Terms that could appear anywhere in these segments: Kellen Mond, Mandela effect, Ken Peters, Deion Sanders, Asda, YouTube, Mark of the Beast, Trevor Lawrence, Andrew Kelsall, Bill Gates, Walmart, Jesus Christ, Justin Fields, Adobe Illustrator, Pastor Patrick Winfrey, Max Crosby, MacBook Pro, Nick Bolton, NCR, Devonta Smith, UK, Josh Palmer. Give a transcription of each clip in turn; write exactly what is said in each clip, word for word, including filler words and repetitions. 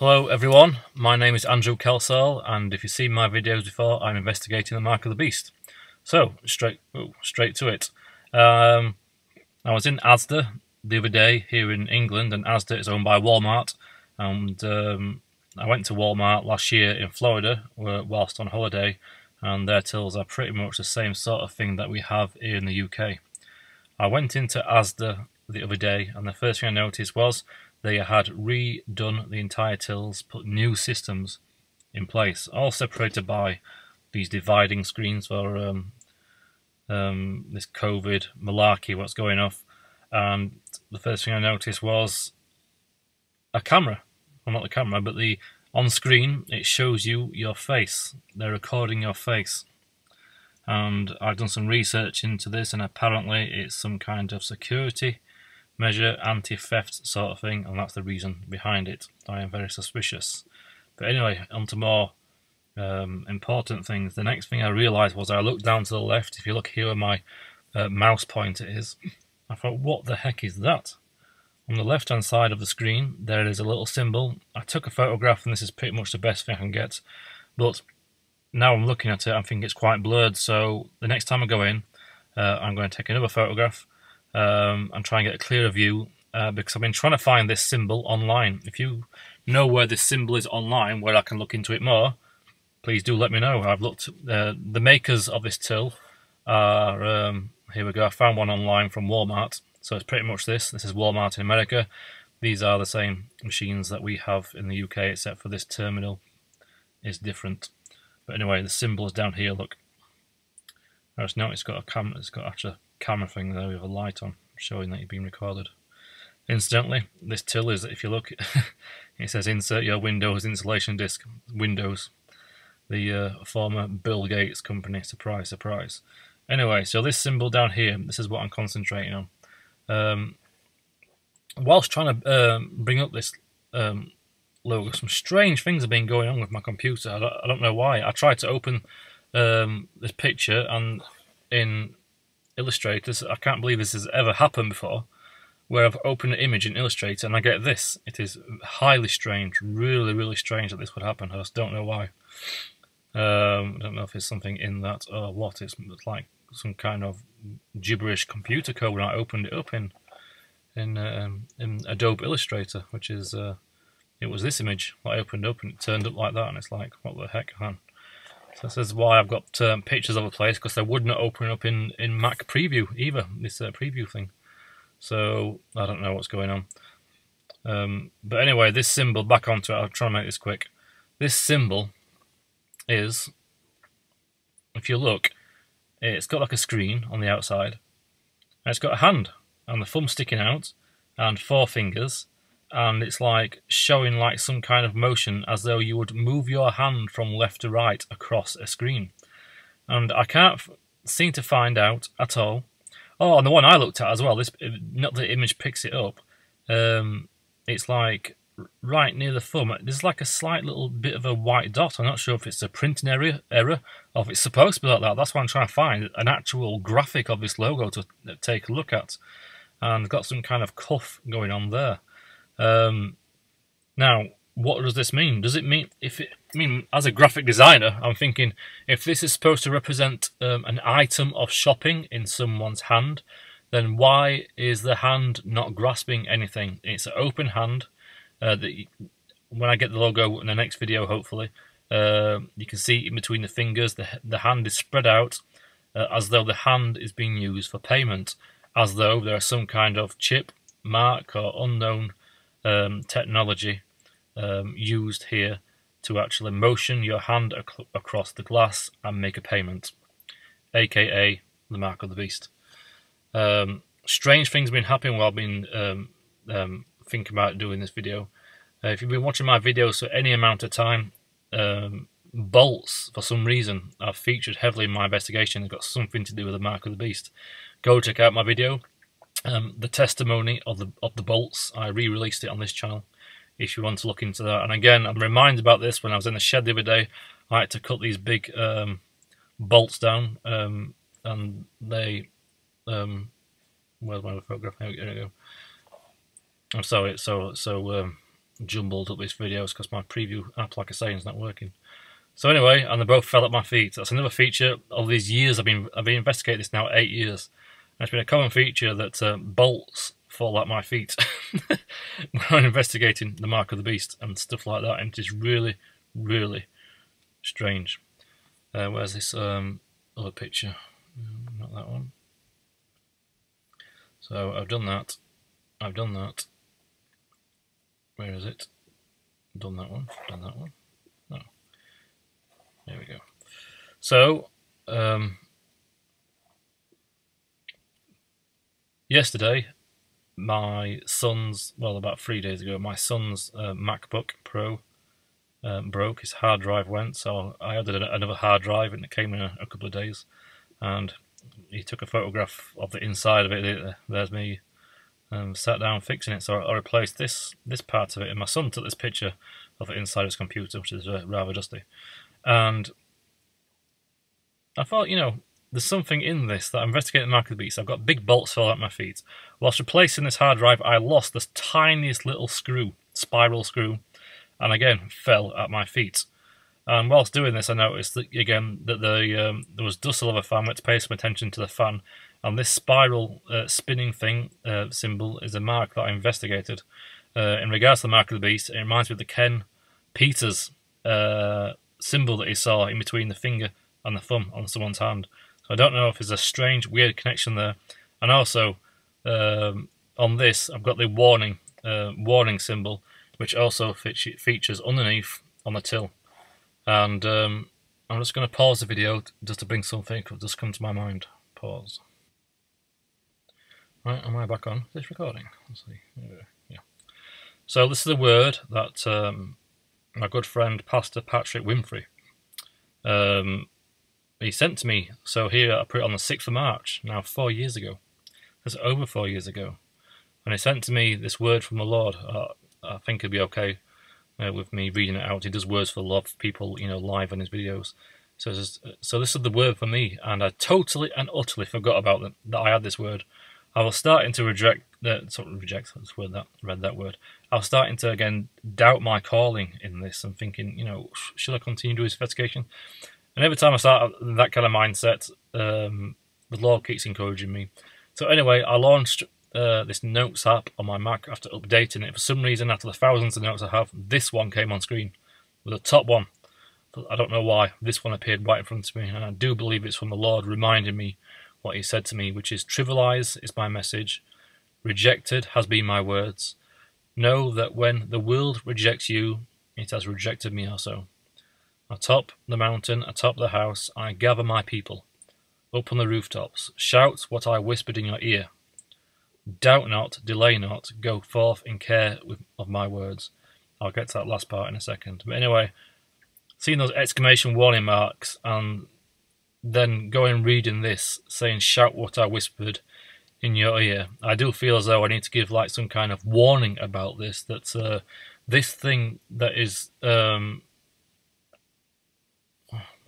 Hello everyone, my name is Andrew Kelsall, and if you've seen my videos before, I'm investigating the Mark of the Beast. So, straight ooh, straight to it. Um, I was in Asda the other day here in England, and Asda is owned by Walmart, and um, I went to Walmart last year in Florida whilst on holiday, and their tills are pretty much the same sort of thing that we have here in the U K. I went into Asda the other day, and the first thing I noticed was they had redone the entire tills, put new systems in place, all separated by these dividing screens for um, um, this COVID malarkey, what's going off. And the first thing I noticed was a camera. Well, not the camera, but the on screen, it shows you your face. They're recording your face. And I've done some research into this, and apparently it's some kind of security measure, anti-theft sort of thing, and that's the reason behind it. I am very suspicious. But anyway, on to more um, important things. The next thing I realised was I looked down to the left. If you look here where my uh, mouse pointer is, I thought, what the heck is that? On the left hand side of the screen, there is a little symbol. I took a photograph, and this is pretty much the best thing I can get. But now I'm looking at it, I think it's quite blurred. So the next time I go in, uh, I'm going to take another photograph Um, and try and get a clearer view, uh, because I've been trying to find this symbol online. If you know where this symbol is online, where I can look into it more, please do let me know. I've looked, uh, the makers of this till are, um, here we go, I found one online from Walmart. So it's pretty much this, this is Walmart in America. These are the same machines that we have in the U K, except for this terminal is different. But anyway, the symbol is down here, look. I just noticed it's got a camera, it's got actually camera thing there with a light on, showing that you've been recorded. Incidentally, this till is, if you look, it says insert your Windows installation disk. Windows, the uh, former Bill Gates company. Surprise, surprise. Anyway, so this symbol down here, this is what I'm concentrating on. Um, whilst trying to uh, bring up this um, logo, some strange things have been going on with my computer. I don't, I don't know why. I tried to open um, this picture, and in Illustrator, I can't believe this has ever happened before, where I've opened an image in Illustrator and I get this. It is highly strange, really, really strange that this would happen. I just don't know why. Um, I don't know if it's something in that or what. It's like some kind of gibberish computer code when I opened it up in in, um, in Adobe Illustrator, which is, uh, it was this image that I opened up and it turned up like that, and it's like, what the heck, man? So this is why I've got um, pictures of a place, because they would not open up in, in Mac Preview either, this uh, preview thing. So I don't know what's going on. Um, but anyway, this symbol, back onto it, I'll try and make this quick. This symbol is, if you look, it's got like a screen on the outside, and it's got a hand, and the thumb sticking out, and four fingers, and it's like showing like some kind of motion as though you would move your hand from left to right across a screen. And I can't f seem to find out at all. Oh, and the one I looked at as well, this, not the image picks it up, um, it's like right near the thumb, there's like a slight little bit of a white dot. I'm not sure if it's a printing error, error or if it's supposed to be like that. That's why I'm trying to find an actual graphic of this logo to take a look at. And it's got some kind of cuff going on there. Um, now, what does this mean? Does it mean, if it, I mean, as a graphic designer, I'm thinking, if this is supposed to represent um, an item of shopping in someone's hand, then why is the hand not grasping anything? It's an open hand. Uh, that you, when I get the logo in the next video, hopefully, uh, you can see in between the fingers, the, the hand is spread out uh, as though the hand is being used for payment, as though there is some kind of chip, mark, or unknown Um, technology um, used here to actually motion your hand ac across the glass and make a payment, aka the Mark of the Beast. Um, strange things have been happening while I've been um, um, thinking about doing this video. Uh, if you've been watching my videos for any amount of time, um, bolts, for some reason, I've featured heavily in my investigation. It's got something to do with the Mark of the Beast. Go check out my video. Um, the testimony of the of the bolts. I re-released it on this channel if you want to look into that. And again, I'm reminded about this when I was in the shed the other day. I had to cut these big um, bolts down, um, and they um, where's my photograph? Here we go. I'm sorry, it's so so um, jumbled up these videos because my preview app, like I say, is not working. So anyway, and they both fell at my feet. That's another feature of these years. I've been I've been investigating this now eight years. And it's been a common feature that uh, bolts fall at my feet when I'm investigating the Mark of the Beast and stuff like that. And it is really, really strange. Uh, where's this um, other picture? Not that one. So I've done that. I've done that. Where is it? Done that one. Done that one. No. There we go. So, um, yesterday, my son's, well, about three days ago, my son's uh, MacBook Pro um, broke. His hard drive went, so I added another hard drive, and it came in a, a couple of days. And he took a photograph of the inside of it. There's me um, sat down fixing it. So I, I replaced this this part of it, and my son took this picture of it inside his computer, which is uh, rather dusty. And I thought, you know, there's something in this that I'm investigating the Mark of the Beast. I've got big bolts fell out my feet. Whilst replacing this hard drive, I lost this tiniest little screw, spiral screw, and again, fell at my feet. And whilst doing this, I noticed that, again, that the, um, there was dust all over the fan. I had to pay some attention to the fan. And this spiral uh, spinning thing, uh, symbol, is a mark that I investigated. Uh, in regards to the Mark of the Beast, it reminds me of the Ken Peters uh, symbol that he saw in between the finger and the thumb on someone's hand. So I don't know if there's a strange, weird connection there. And also, um, on this, I've got the warning uh, warning symbol, which also fe features underneath on the till. And um, I'm just going to pause the video just to bring something that just come to my mind. Pause. Right, am I back on? Is this recording? Let's see. Yeah. So this is the word that... Um, my good friend Pastor Patrick Winfrey, um, he sent to me. So here I put it on the sixth of March, now four years ago. That's over four years ago. And he sent to me this word from the Lord. Uh, I think it'll be okay uh, with me reading it out. He does words for the Lord for people, you know, live on his videos. So this is, so this is the word for me, and I totally and utterly forgot about that, that I had this word. I was starting to reject that, sort of reject that's word that read that word. I was starting to again doubt my calling in this and thinking, you know, should I continue doing this investigation? And every time I start that kind of mindset, um, the Lord keeps encouraging me. So anyway, I launched uh, this notes app on my Mac after updating it. For some reason, after the thousands of notes I have, this one came on screen, with the top one. I don't know why. This one appeared right in front of me, and I do believe it's from the Lord reminding me what he said to me, which is trivialize is my message, rejected has been my words. Know that when the world rejects you, it has rejected me also. Atop the mountain, atop the house, I gather my people. Up on the rooftops, shout what I whispered in your ear. Doubt not, delay not, go forth in care of my words. I'll get to that last part in a second. But anyway, seeing those exclamation warning marks and then going reading this, saying shout what I whispered in your ear, I do feel as though I need to give like some kind of warning about this, that uh, this thing that is, um,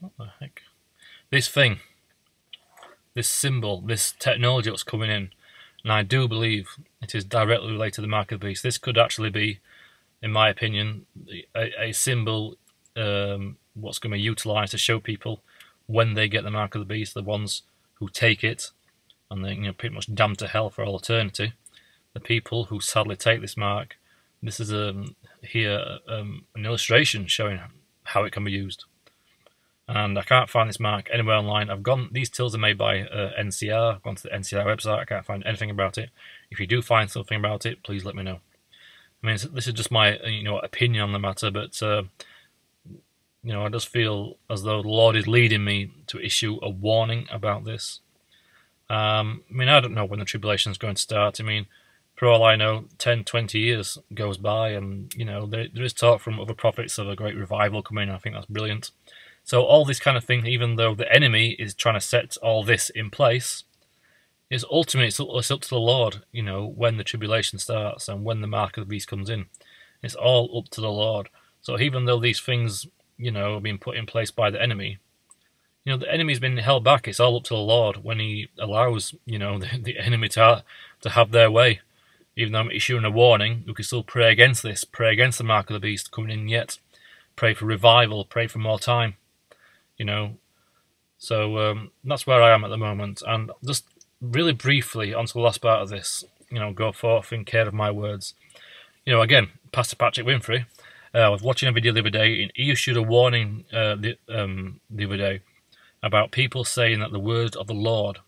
what the heck, this thing, this symbol, this technology that's coming in, and I do believe it is directly related to the Mark of the Beast. This could actually be, in my opinion, a, a symbol um, what's going to be utilised to show people when they get the Mark of the Beast, the ones who take it, and they're, you know, pretty much damned to hell for all eternity. The people who sadly take this mark, this is um, here um, an illustration showing how it can be used. And I can't find this mark anywhere online. I've gone, these tills are made by uh, N C R. I've gone to the N C R website. I can't find anything about it. If you do find something about it, please let me know. I mean, this is just my, you know, opinion on the matter, but... Uh, You know, I just feel as though the Lord is leading me to issue a warning about this. Um, I mean, I don't know when the tribulation is going to start. I mean, for all I know, ten, twenty years goes by, and, you know, there, there is talk from other prophets of a great revival coming. I think that's brilliant. So all this kind of thing, even though the enemy is trying to set all this in place, is ultimately it's, it's up to the Lord, you know, when the tribulation starts and when the Mark of the Beast comes in. It's all up to the Lord. So even though these things... you know, being put in place by the enemy. You know, the enemy's been held back. It's all up to the Lord when he allows, you know, the, the enemy to, ha to have their way. Even though I'm issuing a warning, we can still pray against this, pray against the mark of the beast coming in yet. Pray for revival, pray for more time, you know. So um, that's where I am at the moment. And just really briefly, onto the last part of this, you know, go forth and care of my words. You know, again, Pastor Patrick Winfrey, uh, I was watching a video the other day, and he issued a warning uh, the, um, the other day about people saying that the word of the Lord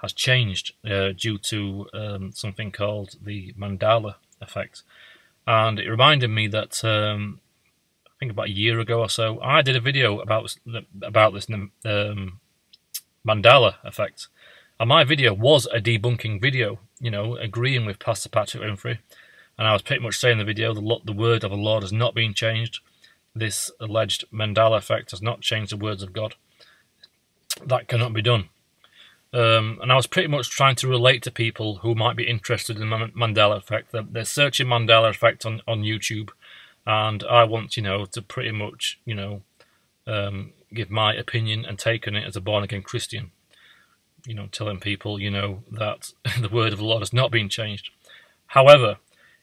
has changed uh, due to um, something called the Mandela effect. And it reminded me that um, I think about a year ago or so, I did a video about, about this um, Mandela effect. And my video was a debunking video, you know, agreeing with Pastor Patrick Winfrey. And I was pretty much saying in the video, the, the word of the Lord has not been changed. This alleged Mandela effect has not changed the words of God. That cannot be done. Um, and I was pretty much trying to relate to people who might be interested in the Mandela effect. They're, they're searching Mandela effect on, on YouTube, and I want, you know, to pretty much, you know, um, give my opinion and take on it as a born-again Christian. You know, telling people, you know, that the word of the Lord has not been changed. However,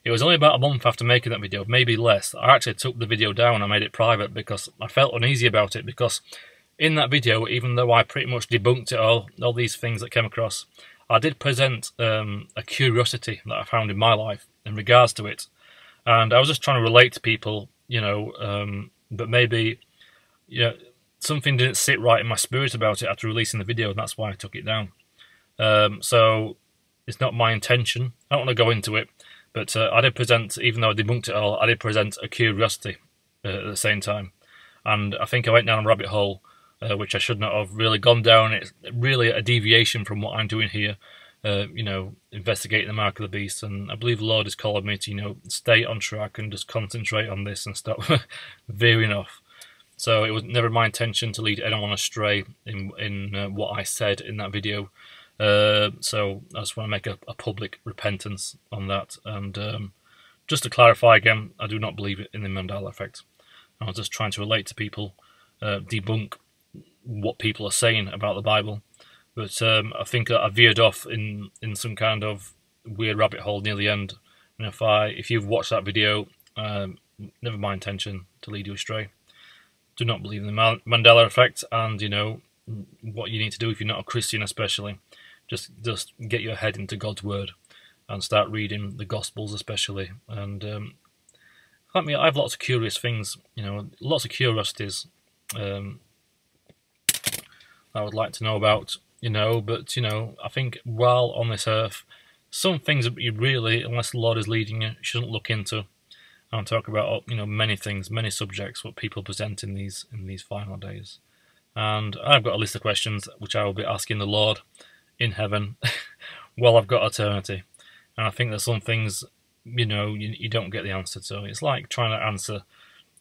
it was only about a month after making that video, maybe less, I actually took the video down. I made it private because I felt uneasy about it, because in that video, even though I pretty much debunked it all, all these things that came across, I did present um, a curiosity that I found in my life in regards to it. And I was just trying to relate to people, you know, um, but maybe, you know, something didn't sit right in my spirit about it after releasing the video, and that's why I took it down. Um, so it's not my intention. I don't want to go into it, but uh, I did present, even though I debunked it all, I did present a curiosity uh, at the same time. And I think I went down a rabbit hole, Uh, which I should not have really gone down. It's really a deviation from what I'm doing here, uh, you know, investigating the mark of the beast. And I believe the Lord has called me to, you know, stay on track and just concentrate on this and stop veering off. So it was never my intention to lead anyone astray in, in uh, what I said in that video. Uh, so I just want to make a, a public repentance on that. And um, just to clarify again, I do not believe in the Mandela effect. I was just trying to relate to people, uh, debunk what people are saying about the Bible, but um, I think I veered off in in some kind of weird rabbit hole near the end. And if I, if you've watched that video, um, never my intention to lead you astray. Do not believe in the Mandela effect, and you know what you need to do if you're not a Christian, especially. Just just get your head into God's word and start reading the Gospels, especially. And um, I mean, I have lots of curious things, you know, lots of curiosities. Um, I would like to know about, you know, but, you know, I think while on this earth, some things that you really, unless the Lord is leading you, shouldn't look into. I'll talk about, you know, many things, many subjects, what people present in these in these final days. And I've got a list of questions which I will be asking the Lord in heaven while I've got eternity. And I think there's some things, you know, you, you don't get the answer to. It's like trying to answer,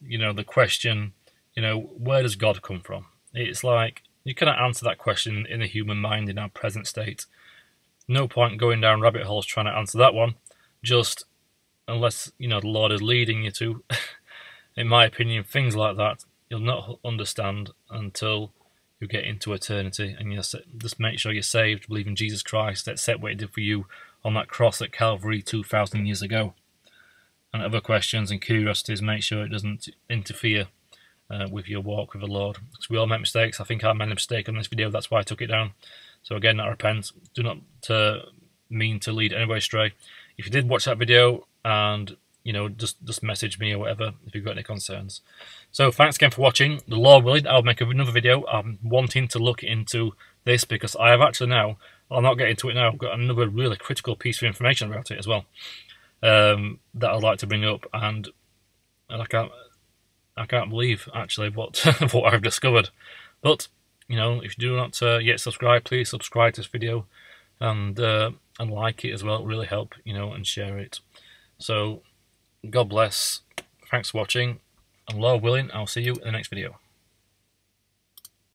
you know, the question, you know, where does God come from? It's like, you cannot answer that question in the human mind in our present state. No point going down rabbit holes trying to answer that one. Just, unless, you know, the Lord is leading you to, in my opinion, things like that, you'll not understand until you get into eternity. And you just make sure you're saved, believe in Jesus Christ, accept what he did for you on that cross at Calvary two thousand years ago. And other questions and curiosities, make sure it doesn't interfere Uh, with your walk with the Lord, because we all make mistakes. I think I made a mistake on this video, that's why I took it down. So again, I repent. Do not uh, mean to lead anybody astray. If you did watch that video, and you know, just just message me or whatever if you've got any concerns. So thanks again for watching. The Lord willing, I'll make another video. I'm wanting to look into this, because I have actually now, I'll not get into it now, I've got another really critical piece of information about it as well, um, that I'd like to bring up. And, and I can't I can't believe, actually, what, what I've discovered. But, you know, if you do not uh, yet subscribe, please subscribe to this video, and uh, and like it as well. It'll really help, you know, and share it. So, God bless. Thanks for watching. And Lord willing, I'll see you in the next video.